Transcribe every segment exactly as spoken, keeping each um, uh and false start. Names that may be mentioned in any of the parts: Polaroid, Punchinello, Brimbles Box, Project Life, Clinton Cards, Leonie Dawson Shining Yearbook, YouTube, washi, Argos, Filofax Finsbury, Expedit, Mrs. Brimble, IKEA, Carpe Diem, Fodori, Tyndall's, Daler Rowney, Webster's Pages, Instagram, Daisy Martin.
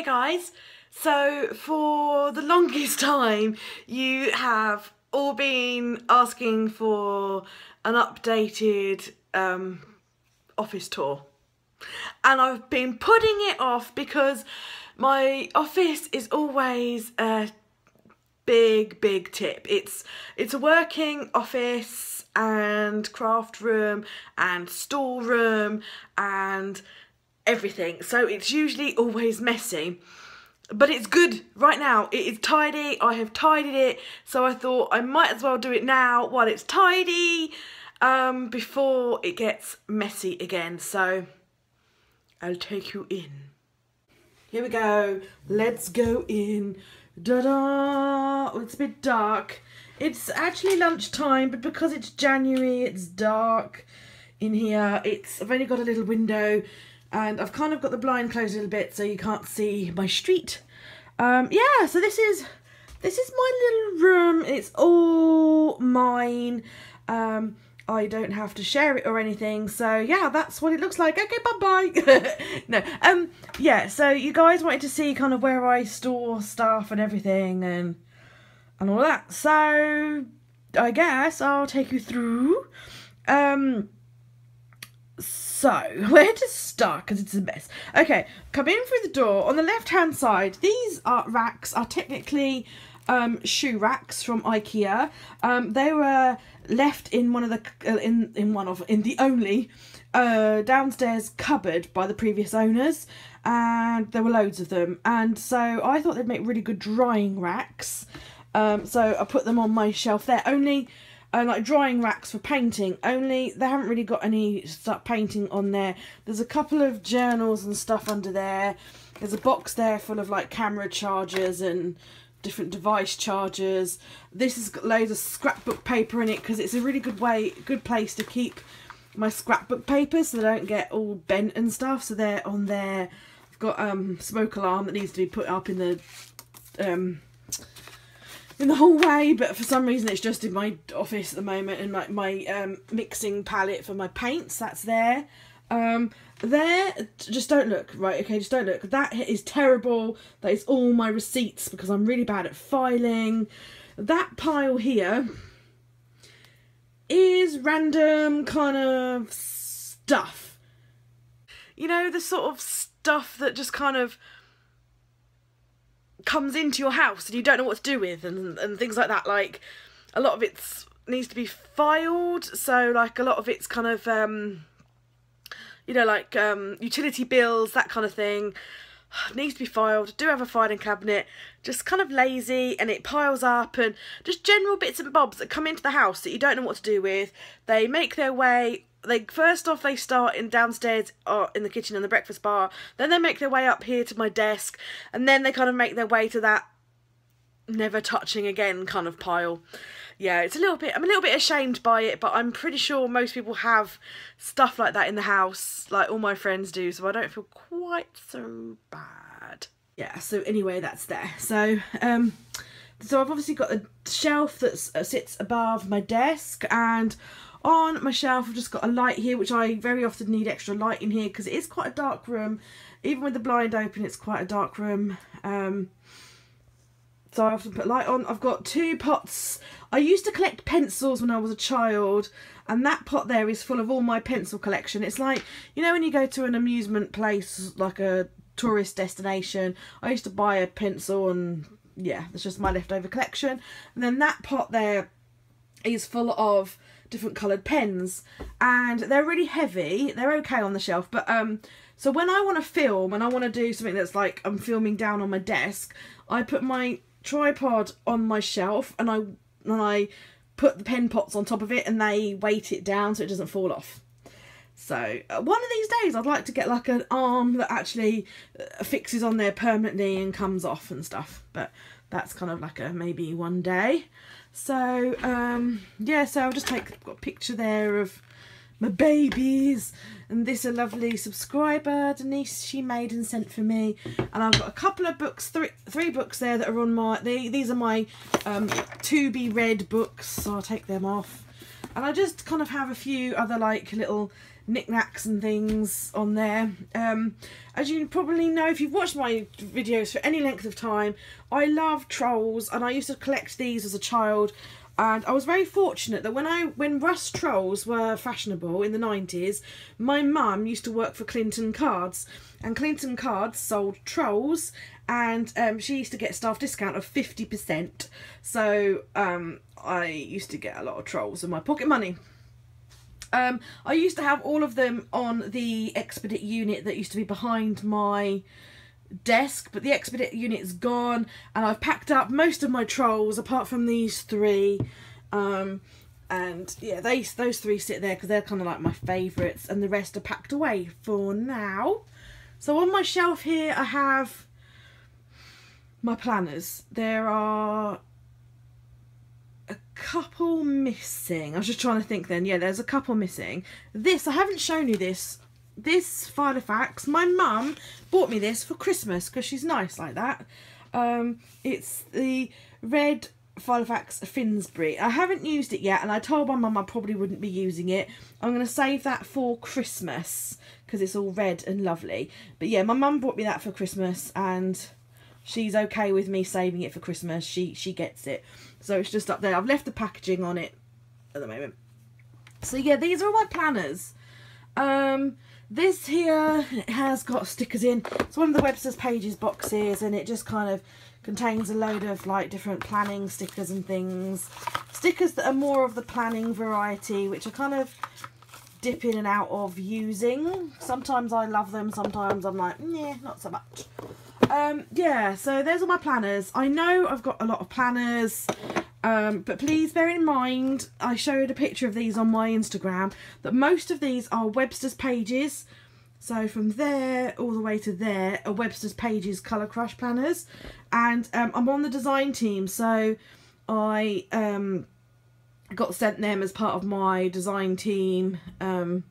Hey guys, so for the longest time you have all been asking for an updated um, office tour, and I've been putting it off because my office is always a big big tip. It's, it's a working office and craft room and storeroom and everything, so it's usually always messy, but it's good right now. It is tidy. I have tidied it, so I thought I might as well do it now while it's tidy um, before it gets messy again. So I'll take you in. Here we go. Let's go in. Da-da! Oh, it's a bit dark. It's actually lunchtime, but because it's January, it's dark in here. It's, I've only got a little window. And I've kind of got the blind closed a little bit so you can't see my street. Um, yeah, so this is this is my little room. It's all mine. Um, I don't have to share it or anything. So yeah, that's what it looks like. Okay, bye bye. No, um, yeah. So you guys wanted to see kind of where I store stuff and everything and and all that. So I guess I'll take you through. Um. So, where to start, because it's a mess. Okay, come in through the door. On the left-hand side, these are racks are technically um, shoe racks from IKEA. Um, they were left in one of the uh, in in one of in the only uh, downstairs cupboard by the previous owners, and there were loads of them. And so I thought they'd make really good drying racks. Um, so I put them on my shelf there. Only. Uh, like drying racks for painting, only they haven't really got any stuff painting on there. There's a couple of journals and stuff under there. There's a box there full of like camera chargers and different device chargers. This has got loads of scrapbook paper in it because it's a really good way, good place to keep my scrapbook paper so they don't get all bent and stuff. So they're on there. I've got um smoke alarm that needs to be put up in the um in the hallway, but for some reason it's just in my office at the moment, and like my, my um, mixing palette for my paints, that's there. Um, there, just don't look, right, okay, just don't look. That is terrible. That is all my receipts because I'm really bad at filing. That pile here is random kind of stuff. You know, the sort of stuff that just kind of comes into your house and you don't know what to do with, and, and things like that. Like a lot of it needs to be filed, so like a lot of it's kind of um you know, like um utility bills, that kind of thing needs to be filed. I do have a filing cabinet, just kind of lazy, and it piles up, and just general bits and bobs that come into the house that you don't know what to do with. They make their way. They first off they start in downstairs or in the kitchen and the breakfast bar, then they make their way up here to my desk, and then they kind of make their way to that never touching again kind of pile. Yeah, it's a little bit, I'm a little bit ashamed by it, but I'm pretty sure most people have stuff like that in the house, like all my friends do, so I don't feel quite so bad. Yeah, so anyway, that's there. So um so I've obviously got a shelf that uh, sits above my desk, and on my shelf I've just got a light here, which I very often need extra light in here because it is quite a dark room. Even with the blind open, it's quite a dark room. Um, so I often put light on. I've got two pots. I used to collect pencils when I was a child, and that pot there is full of all my pencil collection. It's like, you know, when you go to an amusement place, like a tourist destination, I used to buy a pencil, and yeah, that's just my leftover collection. And then that pot there is full of different coloured pens, and they're really heavy. They're okay on the shelf, but um so when I want to film and I want to do something that's like I'm filming down on my desk, I put my tripod on my shelf, and I and I put the pen pots on top of it, and they weight it down so it doesn't fall off. So uh, one of these days I'd like to get like an arm that actually uh, fixes on there permanently and comes off and stuff, but that's kind of like a maybe one day. So um yeah, so I'll just take, I've got a picture there of my babies, and this a lovely subscriber, Denise, she made and sent for me. And I've got a couple of books, three three books there that are on my, they, these are my um to be read books, so I'll take them off. And I just kind of have a few other like little knickknacks and things on there. Um, as you probably know, if you've watched my videos for any length of time, I love trolls, and I used to collect these as a child. And I was very fortunate that when I when rust trolls were fashionable in the nineties, my mum used to work for Clinton Cards, and Clinton Cards sold trolls, and um, she used to get staff discount of fifty percent. So um, I used to get a lot of trolls in my pocket money. Um, I used to have all of them on the Expedit unit that used to be behind my desk, but the Expedit unit's gone, and I've packed up most of my trolls apart from these three, um, and yeah, they those three sit there because they're kind of like my favourites, and the rest are packed away for now. So on my shelf here I have my planners. There are a couple missing. I was just trying to think then. Yeah, there's a couple missing. This, I haven't shown you this. This Filofax, my mum bought me this for Christmas because she's nice like that. Um, it's the red Filofax Finsbury. I haven't used it yet, and I told my mum I probably wouldn't be using it. I'm going to save that for Christmas because it's all red and lovely. But yeah, my mum bought me that for Christmas, and she's okay with me saving it for Christmas. She, she gets it. So it's just up there. I've left the packaging on it at the moment. So yeah, these are all my planners. Um... This here has got stickers in. It's one of the Webster's Pages boxes, and it just kind of contains a load of like different planning stickers and things. Stickers that are more of the planning variety, which I kind of dip in and out of using. Sometimes I love them, sometimes I'm like, yeah, not so much. Um, yeah, so there's all my planners. I know I've got a lot of planners. Um, but please bear in mind, I showed a picture of these on my Instagram, that most of these are Webster's Pages. So from there all the way to there are Webster's Pages Colour Crush planners. And um, I'm on the design team, so I um, got sent them as part of my design team. Um,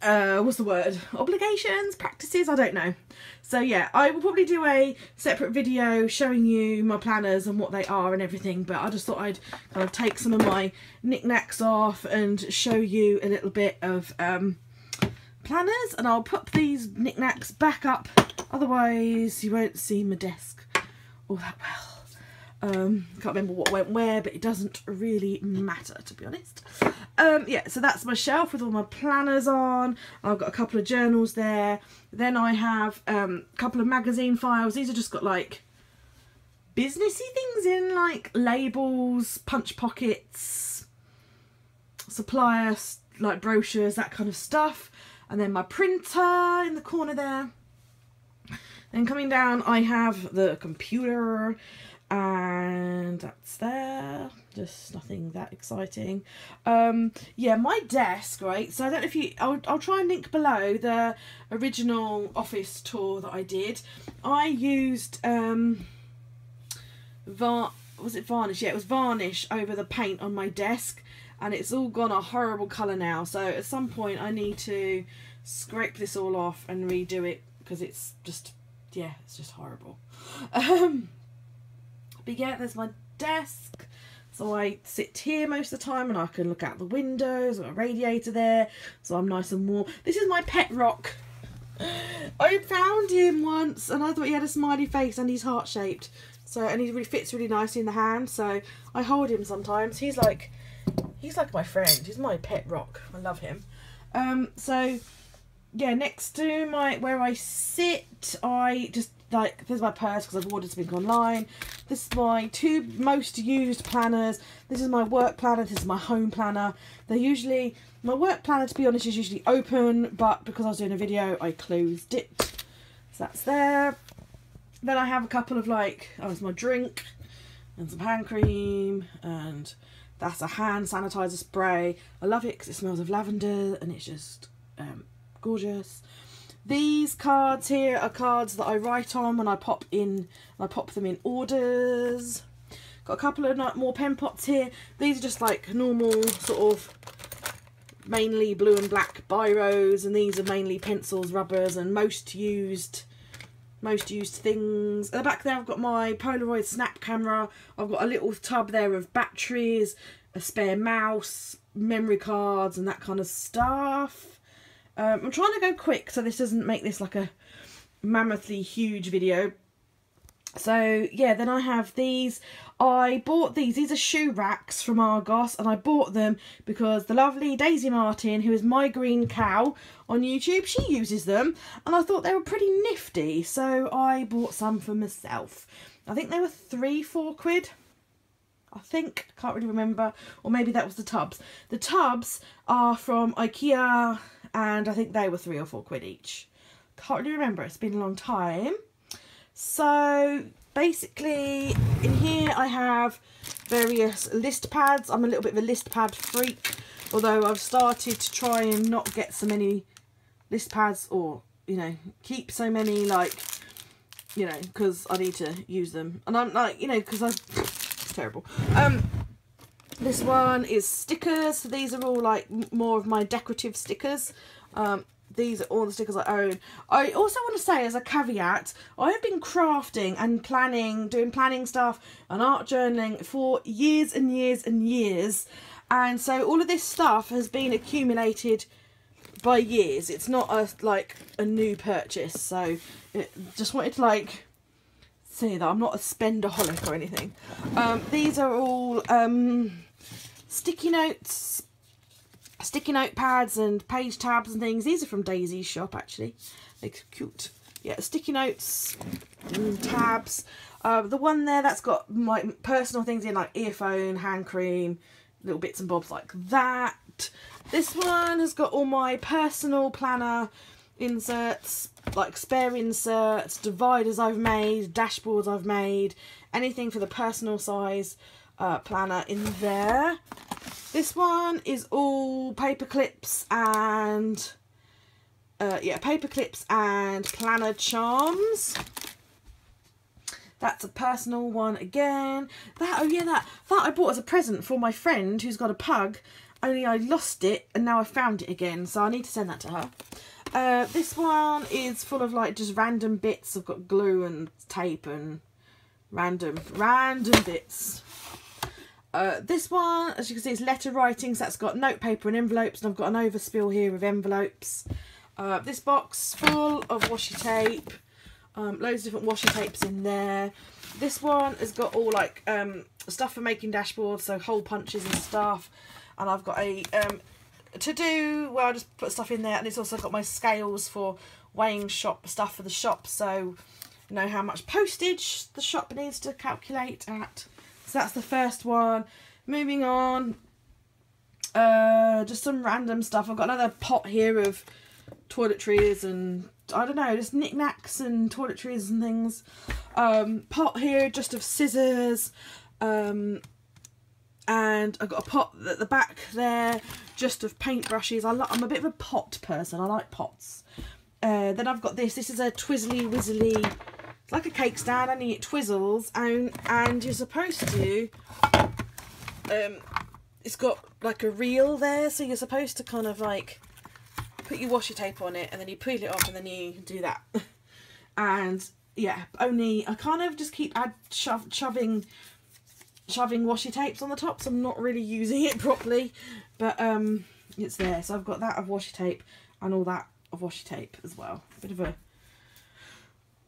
Uh, what's the word? Obligations, practices, I don't know. So yeah, I will probably do a separate video showing you my planners and what they are and everything, but I just thought I'd kind of take some of my knickknacks off and show you a little bit of um, planners, and I'll put these knickknacks back up, otherwise you won't see my desk all that well. Um, can't remember what went where, but it doesn't really matter, to be honest. Um, yeah, so that's my shelf with all my planners on. I've got a couple of journals there. Then I have um, a couple of magazine files. These have just got like businessy things in, like labels, punch pockets, suppliers, like brochures, that kind of stuff. And then my printer in the corner there. Then coming down, I have the computer. And that's there, just nothing that exciting. Um yeah, my desk, right, so I don't know if you, I'll, I'll try and link below the original office tour that I did. I used um var was it varnish yeah it was varnish over the paint on my desk, and it's all gone a horrible colour now, so at some point I need to scrape this all off and redo it because it's just, yeah, it's just horrible. um But yeah, there's my desk. So I sit here most of the time, and I can look out the windows. I've got a radiator there, so I'm nice and warm. This is my pet rock. I found him once, and I thought he had a smiley face, and he's heart shaped. So, and he really fits really nicely in the hand. So I hold him sometimes. He's like, he's like my friend. He's my pet rock. I love him. Um, so yeah, next to my where I sit, I just. Like, there's my purse because I've ordered something online. This is my two most used planners. This is my work planner. This is my home planner. They're usually, my work planner, to be honest, is usually open, but because I was doing a video, I closed it. So that's there. Then I have a couple of like, oh, it's my drink and some hand cream, and that's a hand sanitizer spray. I love it because it smells of lavender, and it's just um, gorgeous. These cards here are cards that I write on when I pop in, I pop them in orders. Got a couple of more pen pots here. These are just like normal sort of mainly blue and black biros, and these are mainly pencils, rubbers, and most used most used things. At the back there I've got my Polaroid snap camera. I've got a little tub there of batteries, a spare mouse, memory cards and that kind of stuff. Um, I'm trying to go quick so this doesn't make this like a mammothly huge video. So yeah, then I have these. I bought these. These are shoe racks from Argos and I bought them because the lovely Daisy Martin, who is My Green Cow on YouTube, she uses them and I thought they were pretty nifty, so I bought some for myself. I think they were three, four quid. I think, I can't really remember, or maybe that was the tubs. The tubs are from IKEA and I think they were three or four quid each. Can't really remember, it's been a long time. So basically in here I have various list pads. I'm a little bit of a list pad freak, although I've started to try and not get so many list pads, or you know, keep so many, like, you know, because I need to use them. And I'm like, you know, because I terrible. Um, this one is stickers. So these are all like more of my decorative stickers. Um, these are all the stickers I own. I also want to say as a caveat, I have been crafting and planning, doing planning stuff and art journaling for years and years and years. And so all of this stuff has been accumulated by years. It's not a, like a new purchase. So it, just wanted to like... say that I'm not a spendaholic or anything. Um, these are all um, sticky notes, sticky notepads and page tabs and things. These are from Daisy's shop actually. They're cute. Yeah, sticky notes and tabs. Uh, the one there that's got my personal things in, like earphone, hand cream, little bits and bobs like that. This one has got all my personal planner inserts, like spare inserts, dividers I've made, dashboards I've made, anything for the personal size uh, planner in there. This one is all paper clips and uh, yeah, paper clips and planner charms. That's a personal one again. That, oh yeah, that that I bought as a present for my friend who's got a pug, only I lost it and now I found it again, so I need to send that to her. Uh, this one is full of like just random bits. I've got glue and tape and random, random bits. Uh, this one, as you can see, is letter writing. So that's got notepaper and envelopes. And I've got an overspill here of envelopes. Uh, this box full of washi tape. Um, loads of different washi tapes in there. This one has got all like um, stuff for making dashboards. So hole punches and stuff. And I've got a... Um, to do where I just put stuff in there, and it's also got my scales for weighing shop stuff for the shop, so you know how much postage the shop needs to calculate at. So that's the first one. Moving on, uh just some random stuff. I've got another pot here of toiletries and I don't know, just knickknacks and toiletries and things. Um pot here just of scissors, um and I've got a pot at the back there just of paintbrushes. I I'm a bit of a pot person. I like pots. Uh, then I've got this. This is a twizzly wizzly. It's like a cake stand, only it twizzles. And, and you're supposed to... Um, it's got like a reel there. So you're supposed to kind of like put your washi tape on it and then you peel it off and then you do that. And yeah, only I kind of just keep add, shove, shoving... shoving washi tapes on the top, so I'm not really using it properly, but um it's there. So I've got that of washi tape and all that of washi tape as well. A bit of a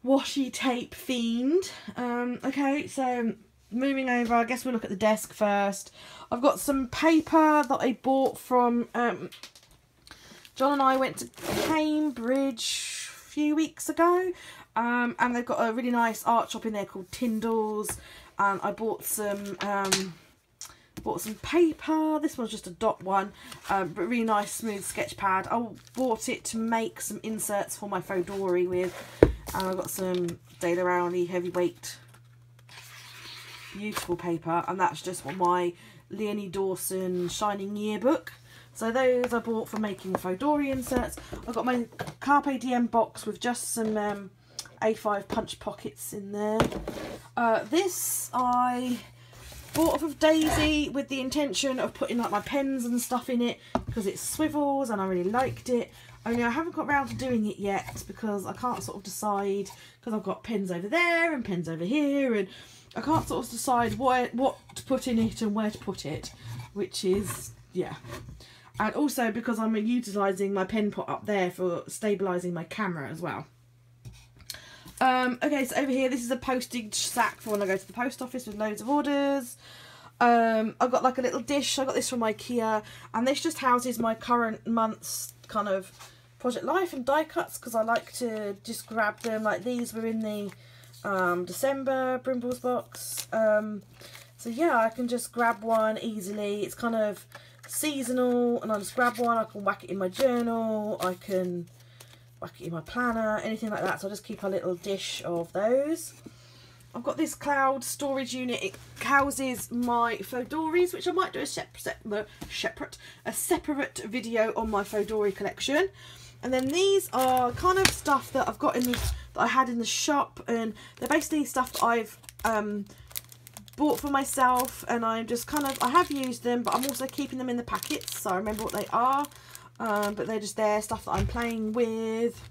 washi tape fiend. Um okay, so moving over, I guess we'll look at the desk first. I've got some paper that I bought from um John and I went to Cambridge a few weeks ago, um and they've got a really nice art shop in there called Tyndall's. And I bought some um, bought some paper. This one's just a dot one, um, but really nice smooth sketch pad. I bought it to make some inserts for my Fodori with. And I've got some Daler Rowney heavyweight, beautiful paper. And that's just for my Leonie Dawson Shining Yearbook. So those I bought for making Fodori inserts. I've got my Carpe Diem box with just some um, A five punch pockets in there. Uh, this I bought off of Daisy with the intention of putting like my pens and stuff in it because it swivels and I really liked it. Only I haven't got round to doing it yet because I can't sort of decide, because I've got pens over there and pens over here and I can't sort of decide what, what to put in it and where to put it, which is, yeah. And also because I'm utilising my pen pot up there for stabilising my camera as well. Um, okay, so over here, this is a postage sack for when I go to the post office with loads of orders. Um, I've got like a little dish. I got this from IKEA and this just houses my current month's kind of Project Life and die cuts because I like to just grab them. Like these were in the um, December Brimbles box. Um, so yeah, I can just grab one easily. It's kind of seasonal and I just grab one. I can whack it in my journal. I can whack it in my planner, anything like that. So I just keep a little dish of those. I've got this cloud storage unit. It houses my Fodoris, which I might do a separate, separate, a separate video on my Fodori collection. And then these are kind of stuff that I've got in the, that I had in the shop, and they're basically stuff that I've um, bought for myself, and I'm just kind of, I have used them, but I'm also keeping them in the packets, so I remember what they are. Um, but they're just there, stuff that I'm playing with.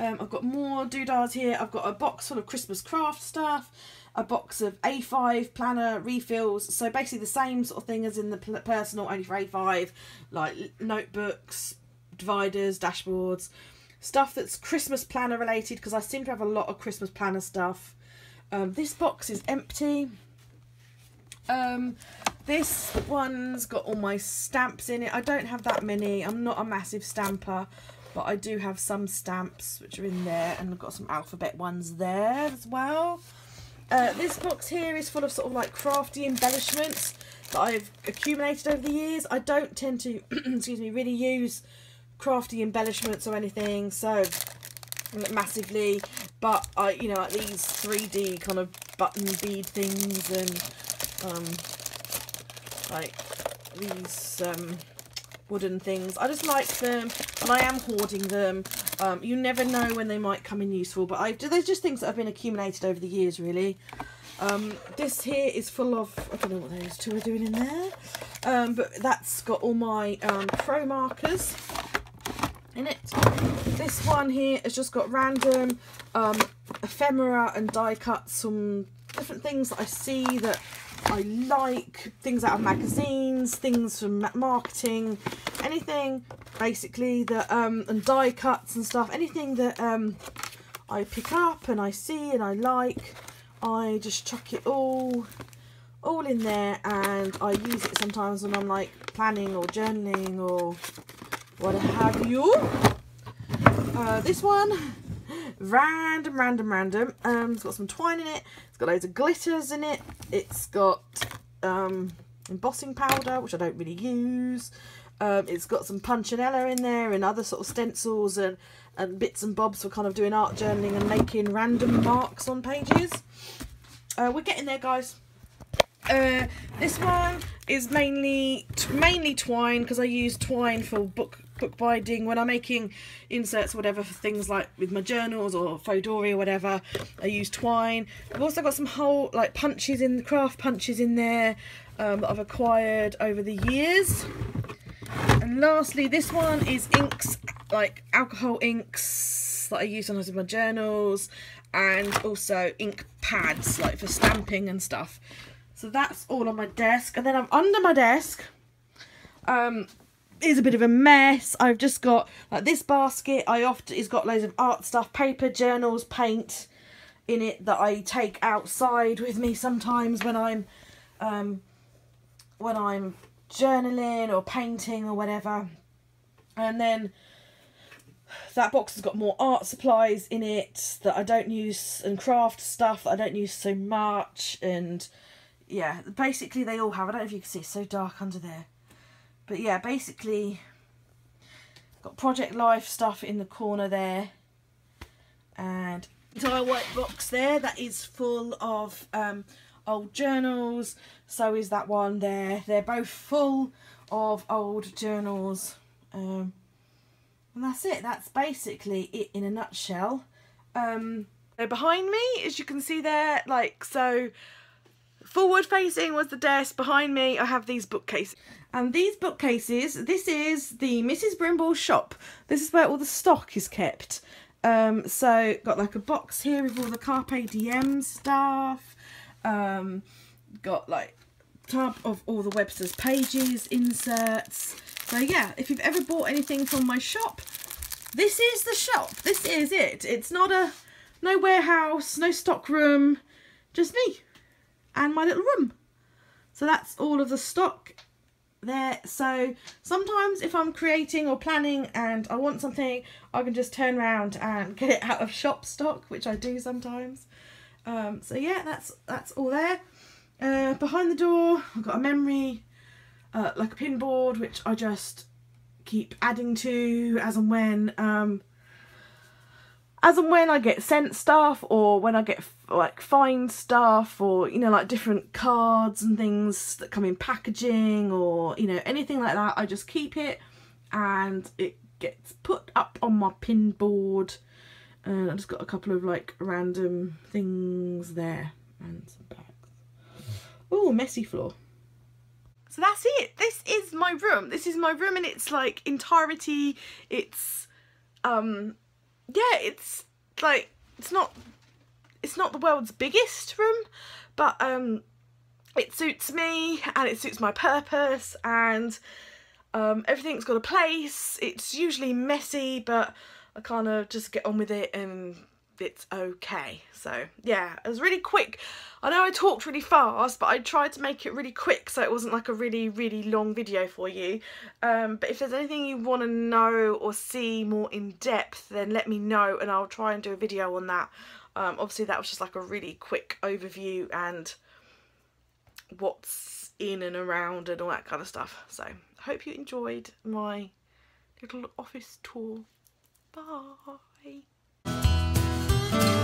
Um, I've got more doodahs here. I've got a box full of Christmas craft stuff, a box of A five planner refills. So basically the same sort of thing as in the personal, only for A five, like notebooks, dividers, dashboards, stuff that's Christmas planner related because I seem to have a lot of Christmas planner stuff. Um, this box is empty. Um, this one's got all my stamps in it. I don't have that many. I'm not a massive stamper. But I do have some stamps which are in there, and I've got some alphabet ones there as well. Uh, this box here is full of sort of like crafty embellishments that I've accumulated over the years. I don't tend to, excuse me, really use crafty embellishments or anything so massively. But I, you know, like these three D kind of button bead things and um, like these. Um, wooden things. I just like them and I am hoarding them. Um, you never know when they might come in useful, but I do, they're just things that have been accumulated over the years really. Um, this here is full of, I don't know what those two are doing in there, um, but that's got all my um, pro markers in it. This one here has just got random um, ephemera and die cuts, some different things that I see that I like, things out of magazines, things from marketing, anything basically that um and die cuts and stuff, anything that um I pick up and I see and I like, I just chuck it all all in there, and I use it sometimes when I'm like planning or journaling or what have you. Uh, this one random random random um it's got some twine in it, it's got loads of glitters in it, it's got um embossing powder which I don't really use, um it's got some punchinello in there and other sort of stencils and and bits and bobs for kind of doing art journaling and making random marks on pages. Uh we're getting there, guys. Uh this one is mainly mainly twine because I use twine for book bookbinding when I'm making inserts or whatever for things like with my journals or Fodori or whatever. I use twine. I've also got some whole like punches in, craft punches in there um, that I've acquired over the years. And lastly, this one is inks, like alcohol inks that I use sometimes in my journals, and also ink pads like for stamping and stuff. So that's all on my desk. And then I'm under my desk. Um, is a bit of a mess. I've just got like this basket. I often it's got loads of art stuff, paper, journals, paint in it that I take outside with me sometimes when I'm um when I'm journaling or painting or whatever. And then that box has got more art supplies in it that I don't use and craft stuff that I don't use so much, and yeah, basically they all have, I don't know if you can see, it's so dark under there. But yeah, basically, got Project Life stuff in the corner there. And entire white box there, that is full of um, old journals. So is that one there. They're both full of old journals. Um, and that's it. That's basically it in a nutshell. Um, so behind me, as you can see there, like, so... Forward facing was the desk. Behind me I have these bookcases. And these bookcases, this is the Missus Brimble shop. This is where all the stock is kept. Um, so got like a box here with all the Carpe Diem stuff. Um, got like tab of all the Webster's Pages inserts. So yeah, if you've ever bought anything from my shop, this is the shop. This is it. It's not a, no warehouse, no stock room, just me and my little room. So that's all of the stock there. So sometimes if I'm creating or planning and I want something, I can just turn around and get it out of shop stock, which I do sometimes. Um, so yeah, that's that's all there. Uh, behind the door, I've got a memory, uh, like a pin board, which I just keep adding to as and when, um, as and when I get sent stuff, or when I get like find stuff, or you know, like different cards and things that come in packaging, or you know, anything like that, I just keep it and it gets put up on my pin board. And I've just got a couple of like random things there and some bags. Oh, messy floor. So that's it. This is my room. This is my room in its like entirety. It's um yeah, it's like it's not it's not the world's biggest room, but um it suits me and it suits my purpose, and um everything's got a place. It's usually messy, but I kind of just get on with it and it's okay. So yeah, it was really quick. I know I talked really fast, but I tried to make it really quick so it wasn't like a really really long video for you. Um but if there's anything you want to know or see more in depth, then let me know and I'll try and do a video on that. Um obviously that was just like a really quick overview and what's in and around and all that kind of stuff. So I hope you enjoyed my little office tour. Bye. Thank you.